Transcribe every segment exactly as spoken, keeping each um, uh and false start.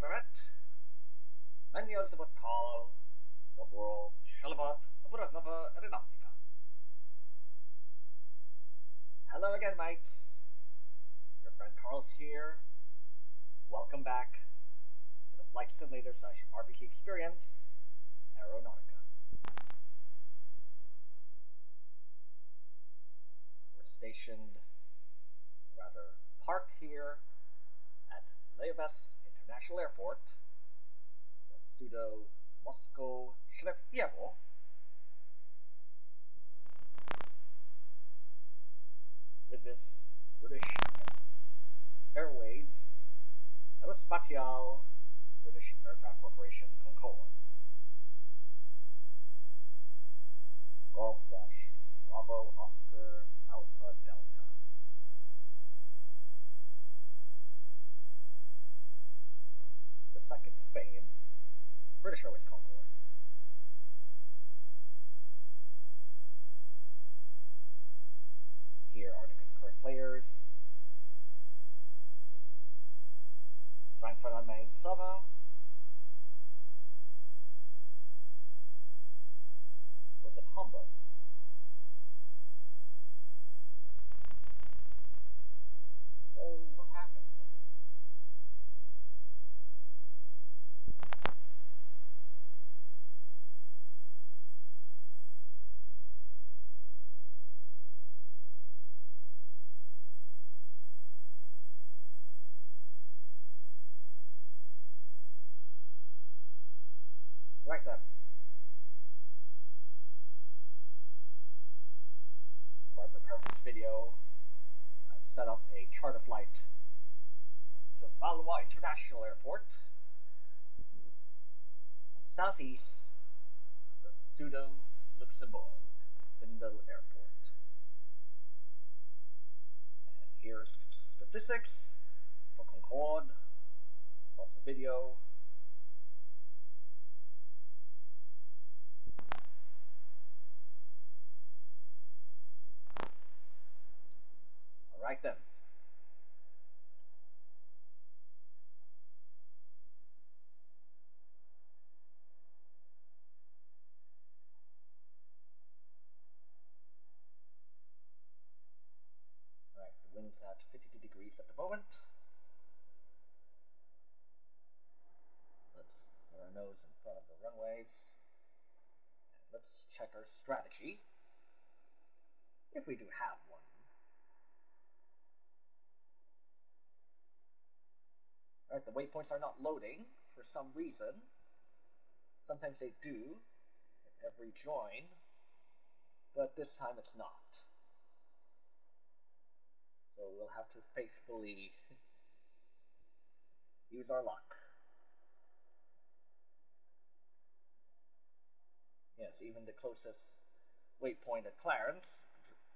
Brevet, manuals about Carl, the world shall about Aeronautica. Hello again, mates. Your friend Carl's here. Welcome back to the Flight Simulator slash R P G experience, Aeronautica. We're stationed, rather parked here at Leovtesk International Airport, the pseudo Moscow Shlepivo. With this British Airways Aérospatiale British Aircraft Corporation Concorde Golf Dash Bravo Oscar Alpha Delta. The second fame British Airways Concorde. Here are the concurrent players. This Frankfurt am Main Sava, or is it Hamburg? Oh, what happened? Right then. Before I prepare for this video, I've set up a charter flight to Valois International Airport on the southeast, the pseudo-Luxembourg Findel Airport. And here's statistics for Concorde, plus the video. Right then. All right, the wind's at fifty-two degrees at the moment. Let's put our nose in front of the runways. And let's check our strategy, if we do have one. Alright, the waypoints are not loading for some reason. Sometimes they do at every join, but this time it's not. So we'll have to faithfully use our luck. Yes, even the closest waypoint at Clarence,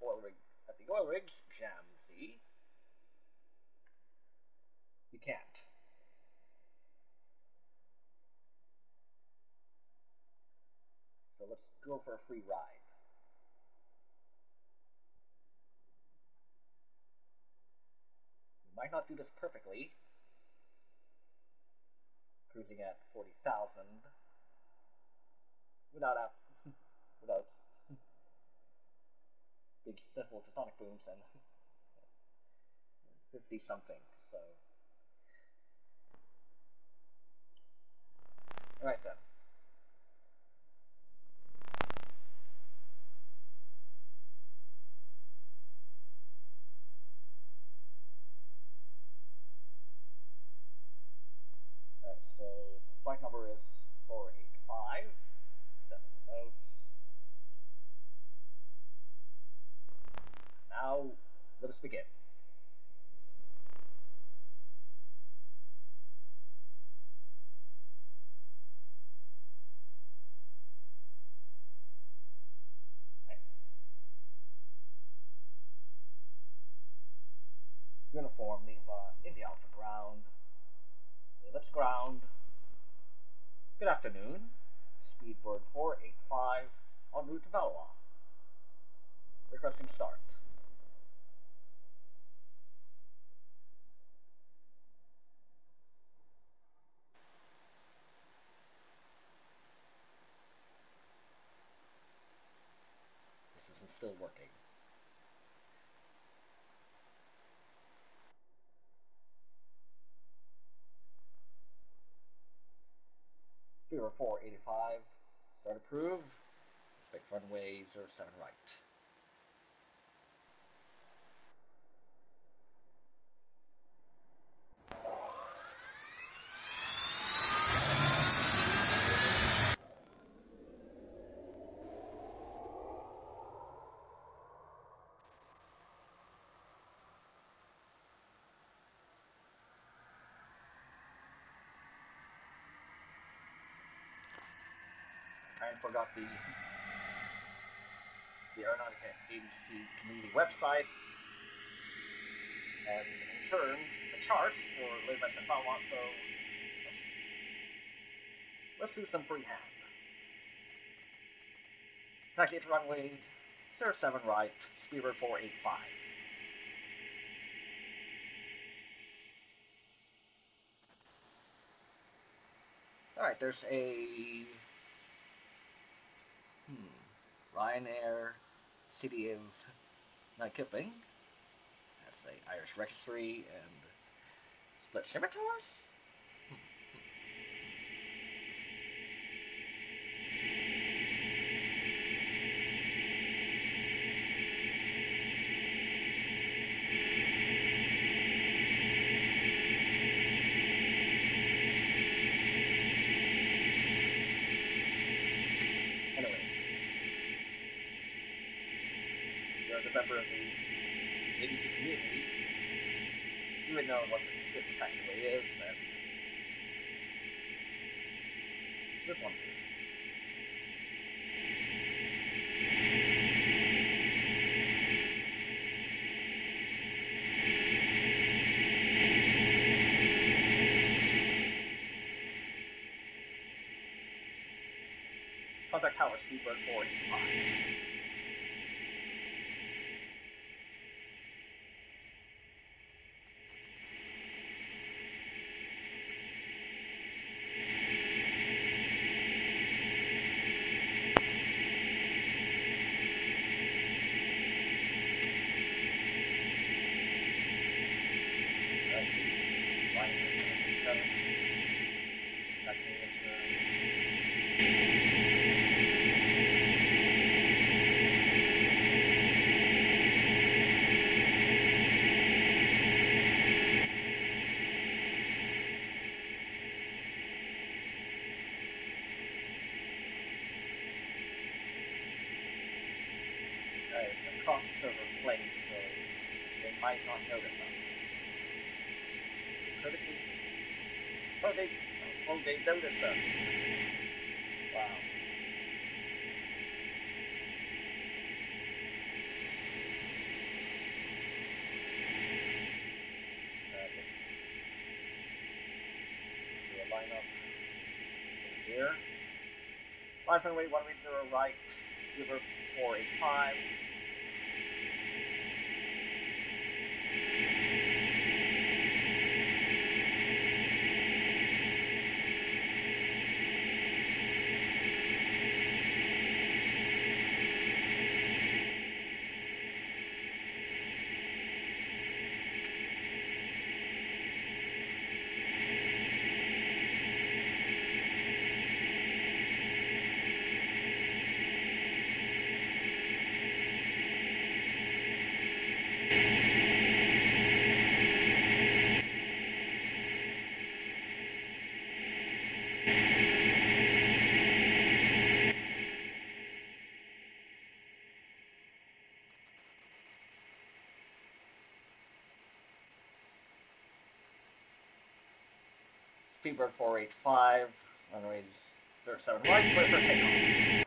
oil rig, at the oil rigs, Jamsey, you can't. So let's go for a free ride. We might not do this perfectly. Cruising at forty thousand without app, without big several sonic booms and fifty something. So all right then. So the flight number is four eight five. Put that in the notes. Now let us begin. Right. Uniform Lima India Alpha ground. Let's ground. Good afternoon. Speedbird four eight five en route to Valois. Requesting start. this is still working. Speedbird four eighty-five, start approved. Expect runway zero seven right. I forgot the the Aeronautica Agency community website, and in turn the charts for Leovtesk and Valois. So let's, let's do some freehand. Taxiate runway zero seven right, Speedbird four eighty-five. All right, there's a. Hmm. Ryanair, city of Nyköping. That's the Irish registry and split scimitars. Hmm. Member of the agency community, you would know what this taxiway is, and this one too. Contact tower, Speedbird four eighty-five. Might not notice us. Courtesy. Oh, they, oh, they noticed us. Wow. Do a line up here. Line runway one eighty right. Speedbird four eighty-five. Speedbird four eighty-five, runways zero seven right, clear for takeoff.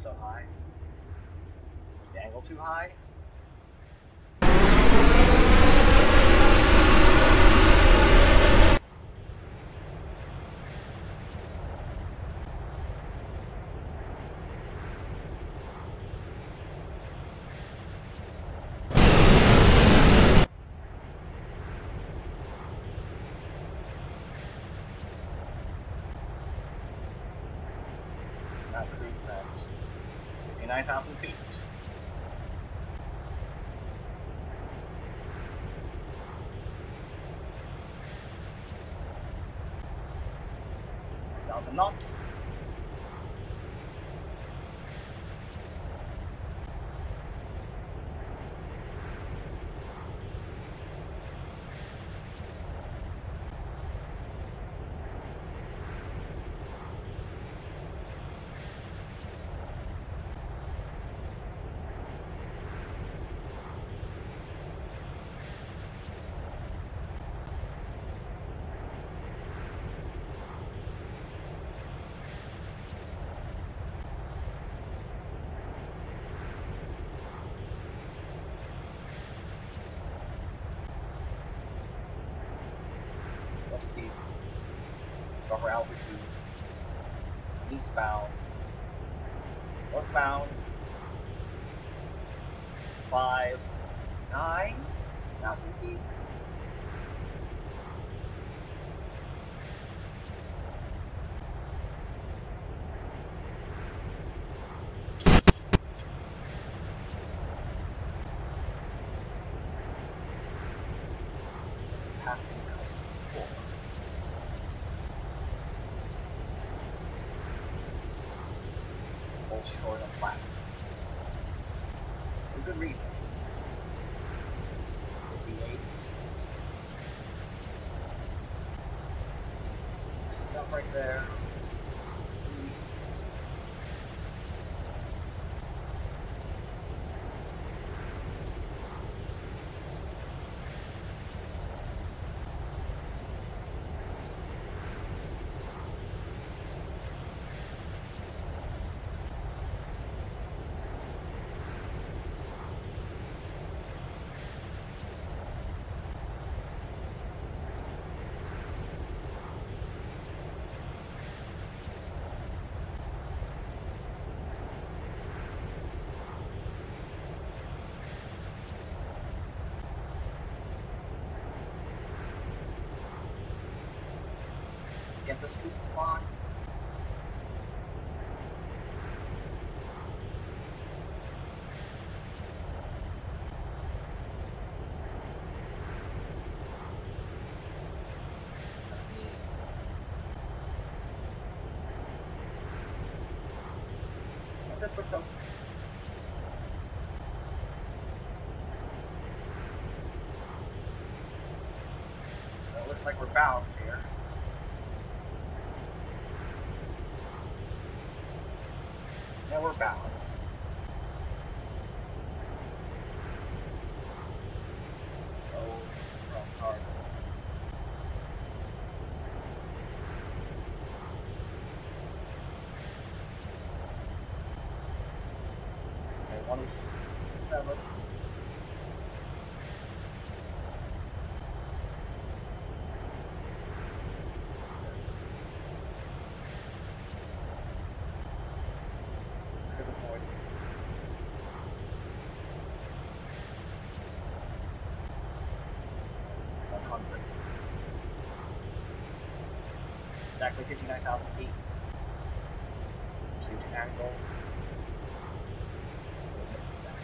are so high? Is the angle too high? nine thousand feet. one thousand knots. Steep, proper altitude, eastbound, northbound, five nine thousand feet. Passing four. All short of black. For good reason. fifty-eight. Stop right there. Please. Get the sweet spot. Get this looks up. It looks like we're balanced here. Now we're balanced. Oh, cross hard. Okay, one oh seven. Exactly fifty-nine thousand feet. Change an angle. We're missing that.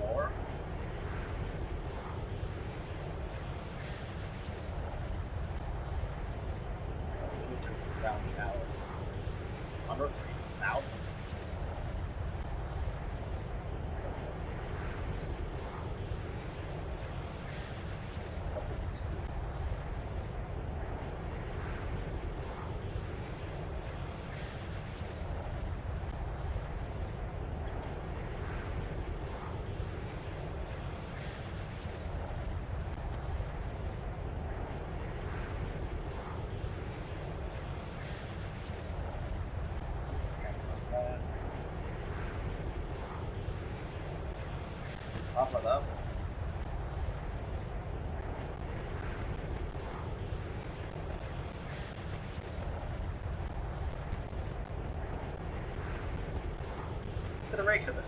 Four. Uh, we need to round the hours. Under three thousand. Papa level. To the race of this.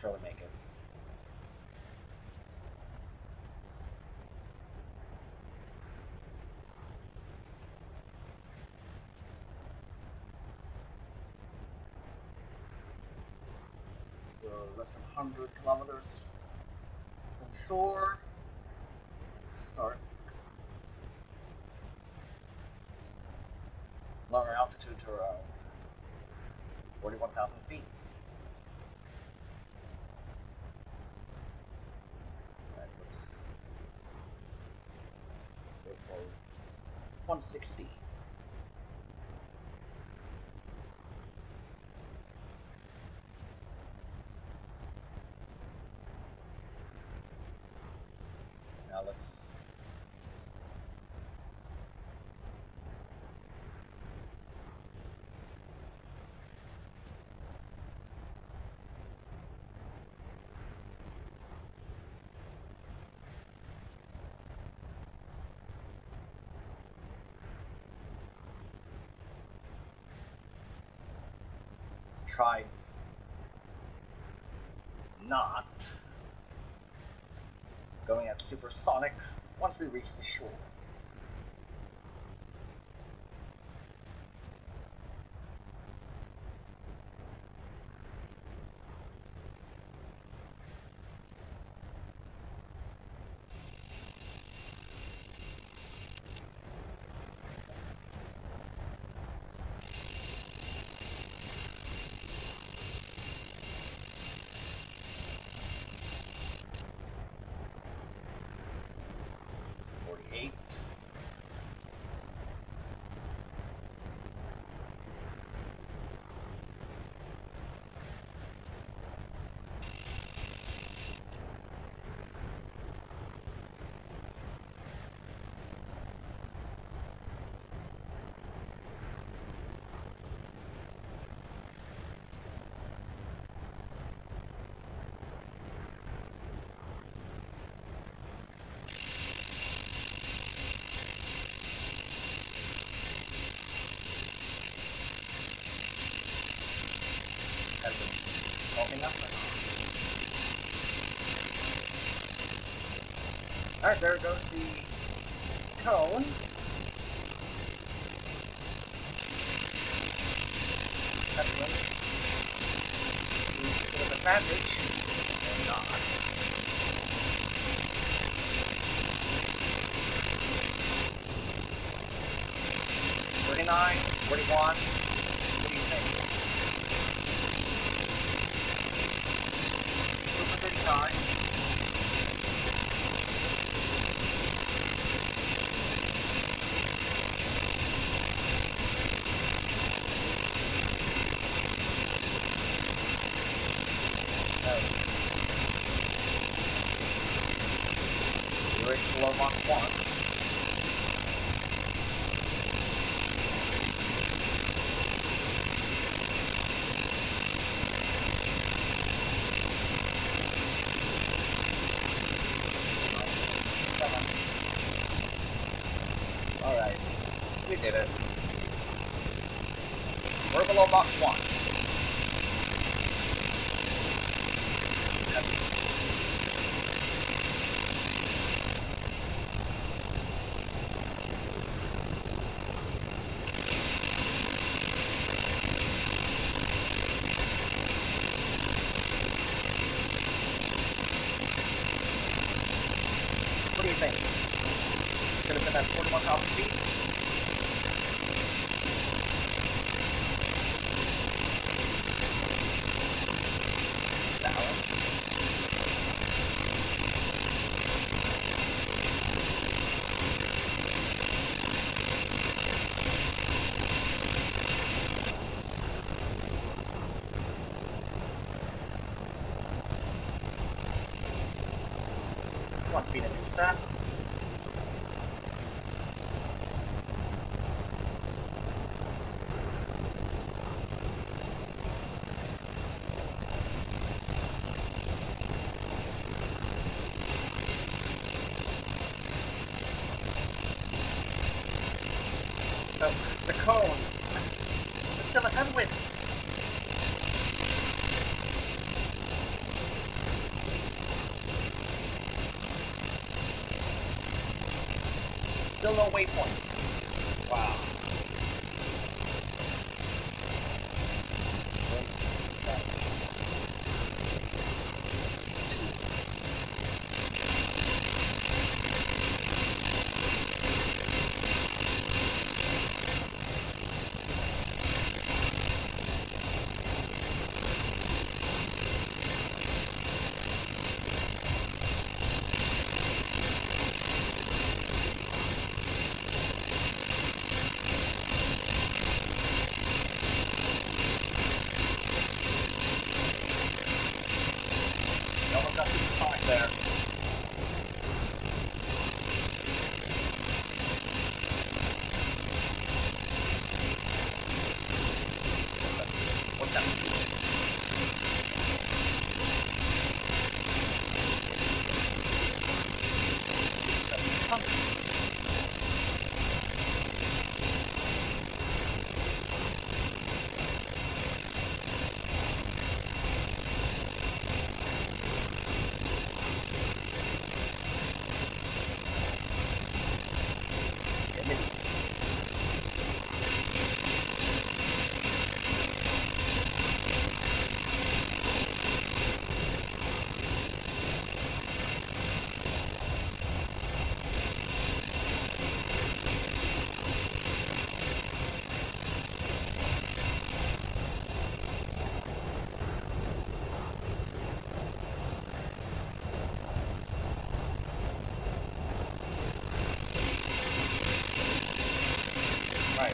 Surely make it. So less than one hundred kilometers from shore. Start lower altitude to around forty-one thousand feet. one sixty. Now let's try not going at supersonic once we reach the shore. Alright, there goes the cone. That's one. A bit of advantage. And not. forty-nine, forty-one. What do you think? Super thirty-nine. rapida del S A S. Oh, it's the cone. It's still a headwind. Still no waypoints. Wow.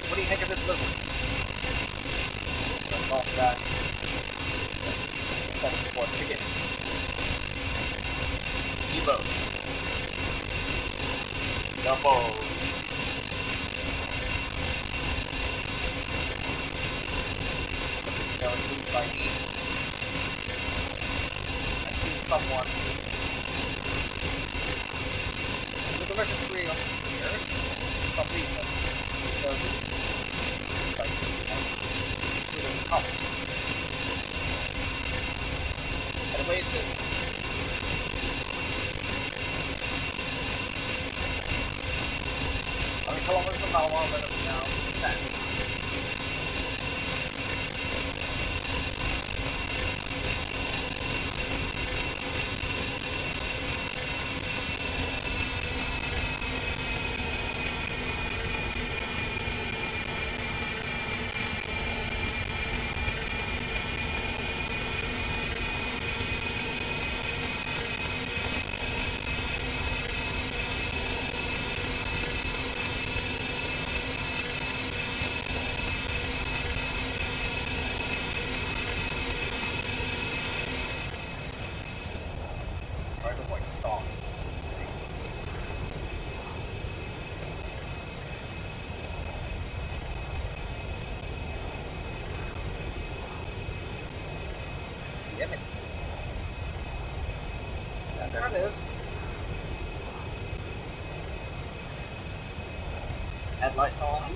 What do you think of this little? Don't talk fast. That's before the beginning. Zero. Double. What's this going to look like? I see someone. There's a registry up here. Something. So, like, little tops. And away it says, how many kilometers an hour let us now descend. There it is. Headlights on.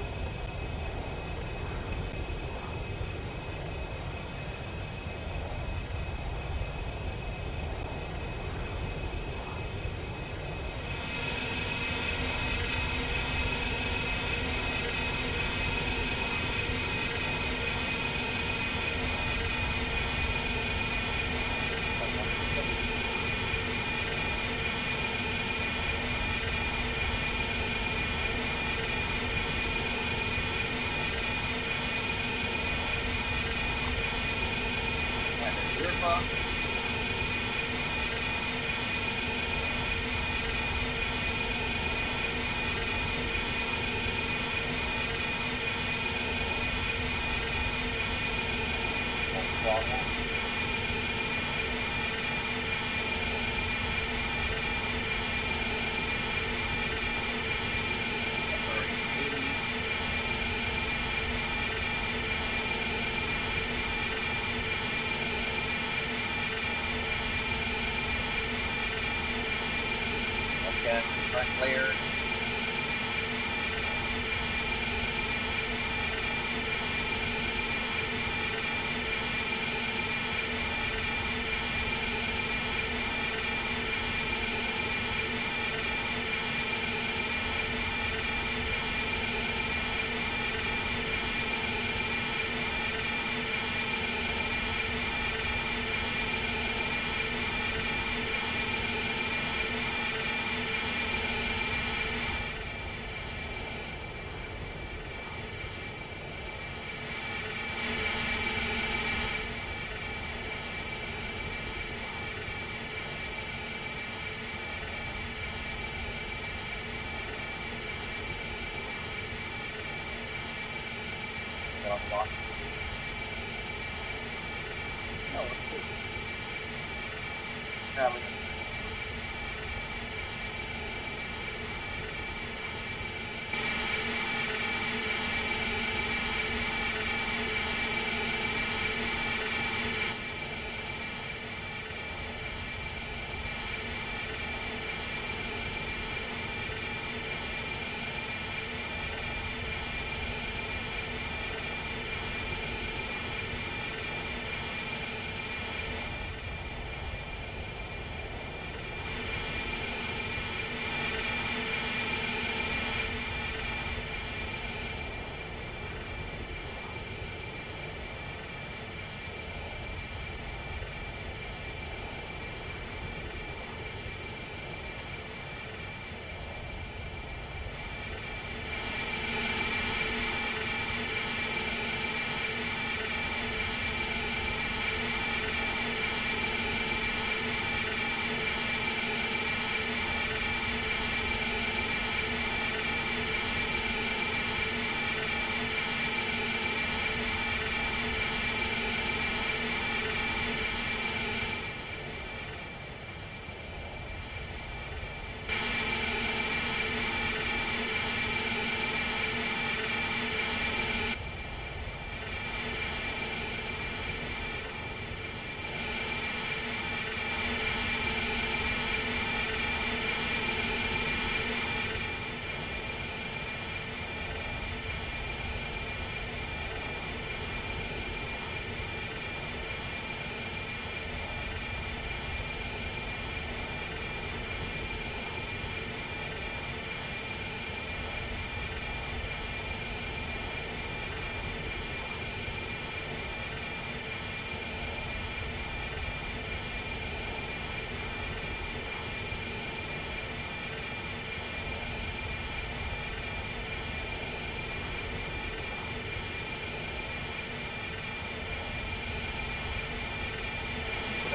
flares.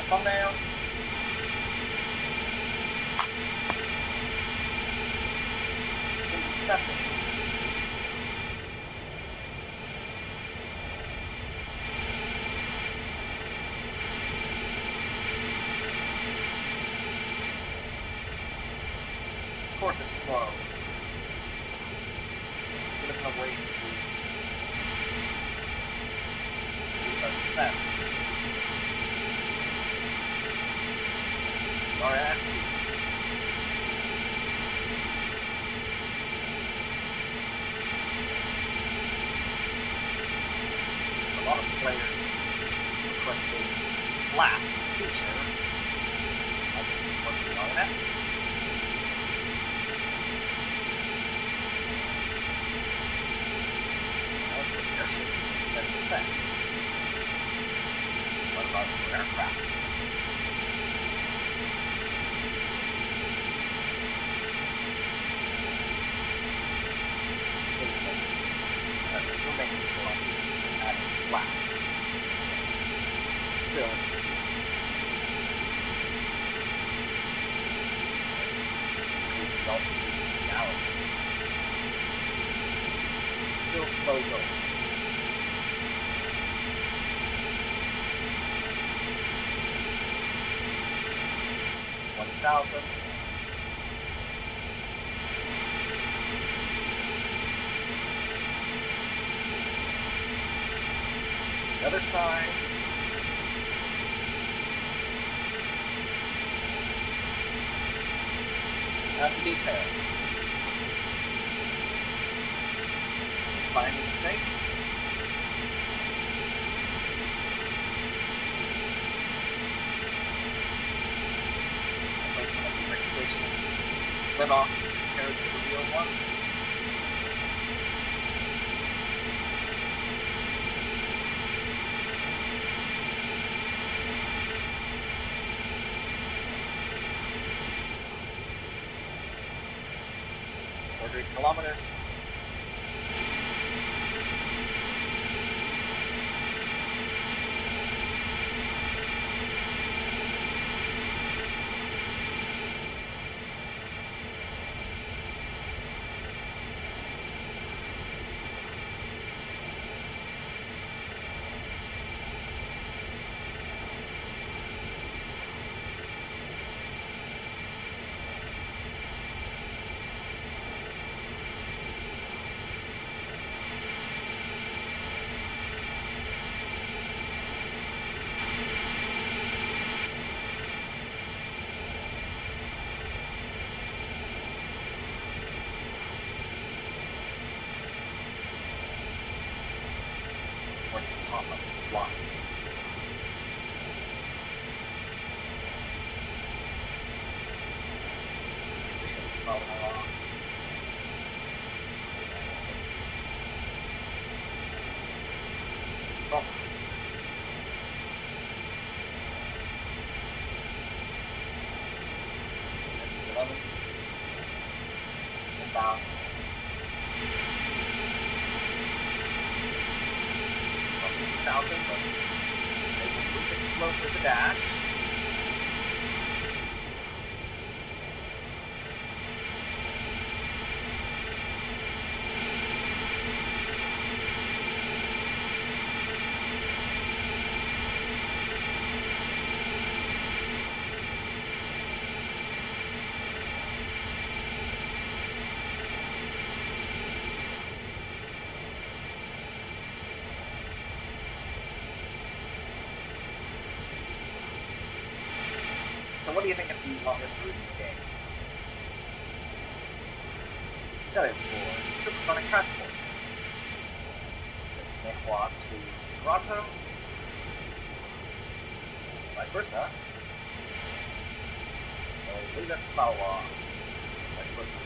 Come down. Of course it's slow. Bit of a way to defend. All right. A lot of players requesting flat feature. I'm just working on that. Airships set. What about the aircraft? one thousand. The other side. That's the detail. climb in six. Let off compared to the real one. forty kilometers. What do you think of the longest route in the game? That is for supersonic transports. From Nihua to Toronto. Vice versa. Or lead us to Valois. Vice versa.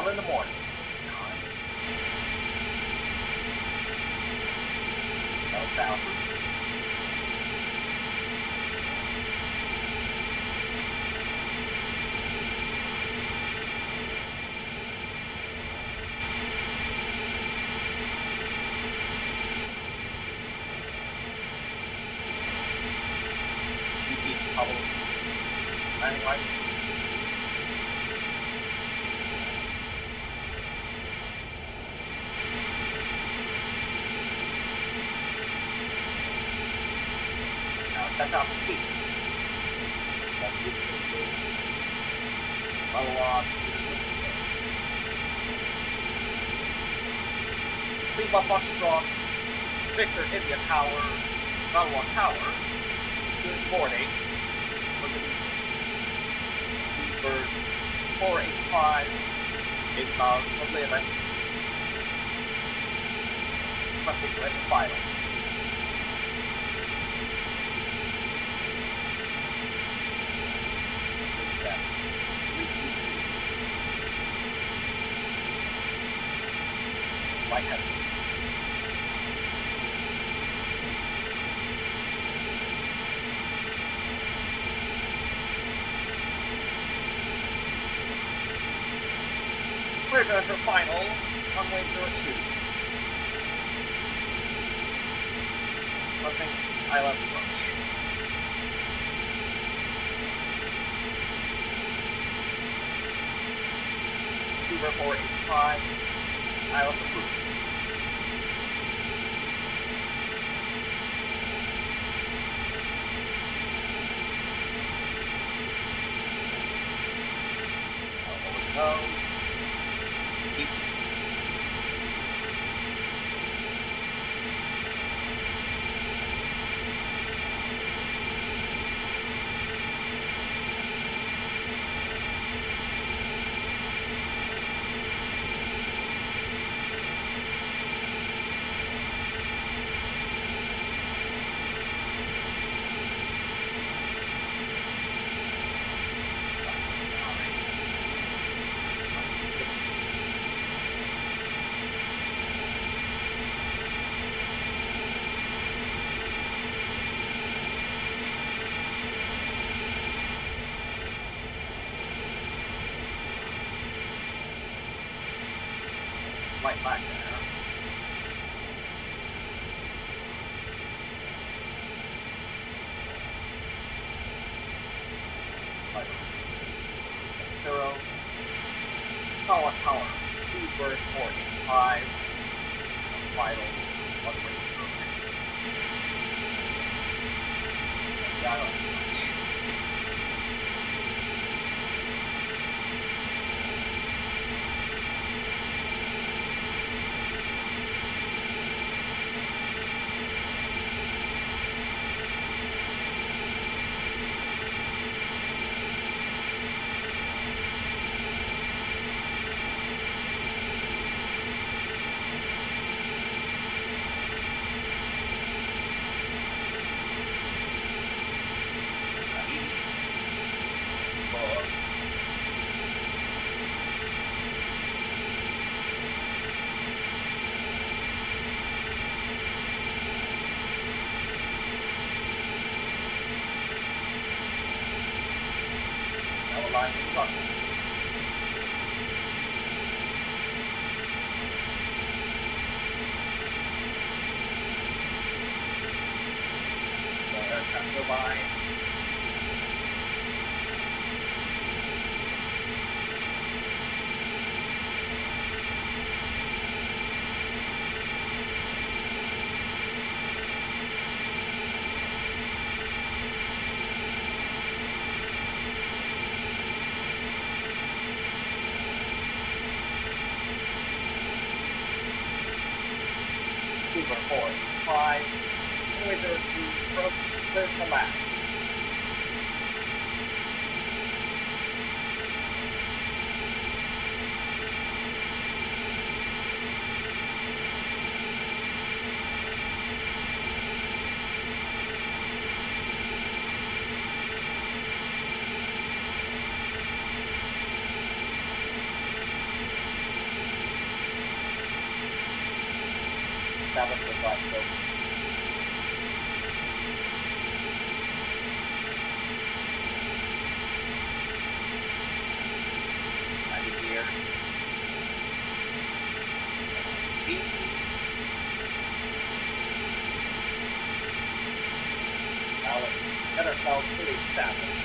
In the morning. Time. one thousand. G P to toggle. Landing lights. Set off eight. Follow on to the next one. Leave up Foxtrot, Victor India Tower, Valois Tower. Good morning. We're going to Speedbird four eight five, inbound for limits. Pressing to enter final. Like that. We're going for final, runway zero two. Nothing, I love approach. receiver four eighty-five, I L S approved. Nose. Keep. White flag there. Five, zero. Tower Tower. Speedbird four eighty-five. Vital. One way through. Got it. Line to the aircraft go by. four five, always there to approach, clear to left. Establish the flash scope. ninety meters. G. Now let's get ourselves fully established. Establish.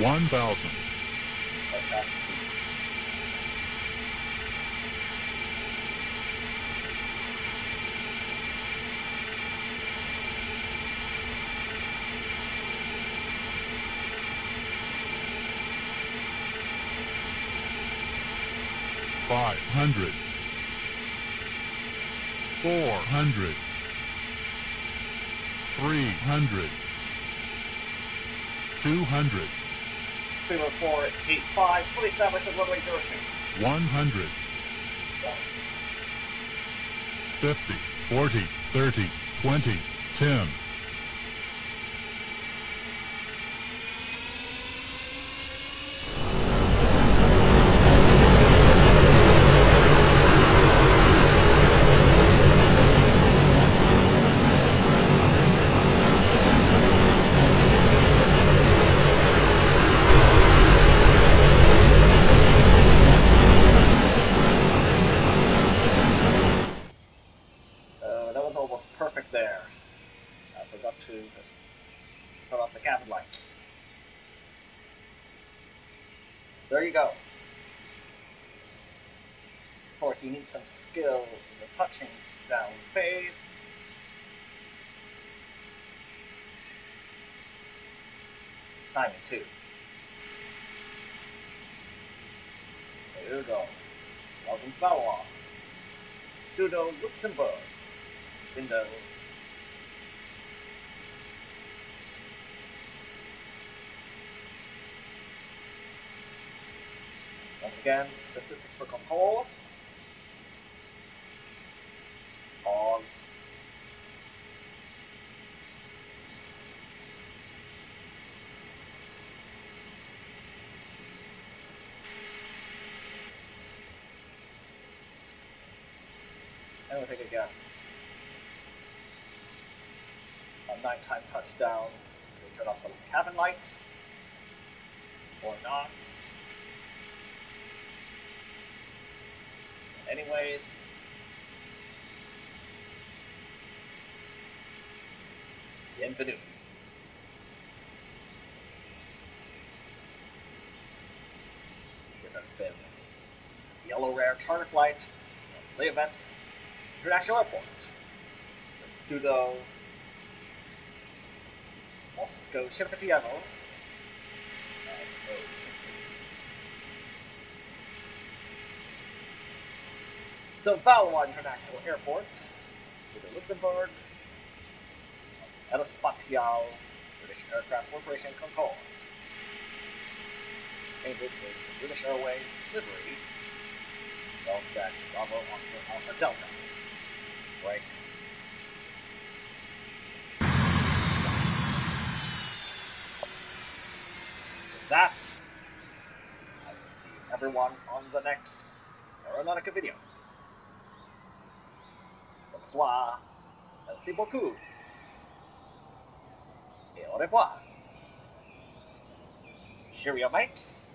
One thousand. Five hundred. Four hundred. Three hundred. two hundred. three one four eight five, fully established with runway zero two. one hundred. fifty, forty, thirty, twenty, ten. There you go. Of course, you need some skill in the touching down phase. Timing, too. There you go. Welcome to Valois. Pseudo Luxembourg. Window. Once again, statistics for Concorde. Pause. And we'll take a guess. A nighttime touchdown. We'll turn off the cabin lights. Or not. Anyways, bienvenue. Here's our spin. Yellow Rare charter flight from Leovtesk International Airport. The pseudo Moscow Shevchenko. So Valois International Airport, City Luxembourg, Aérospatiale, British Aircraft Corporation, Concorde, painted with British Airways livery, twelve Bravo Oscar Alpha Delta. Break. With that, I will see everyone on the next Aeronautica video. Bonsoir, merci beaucoup, et au revoir. Cheerio, mates.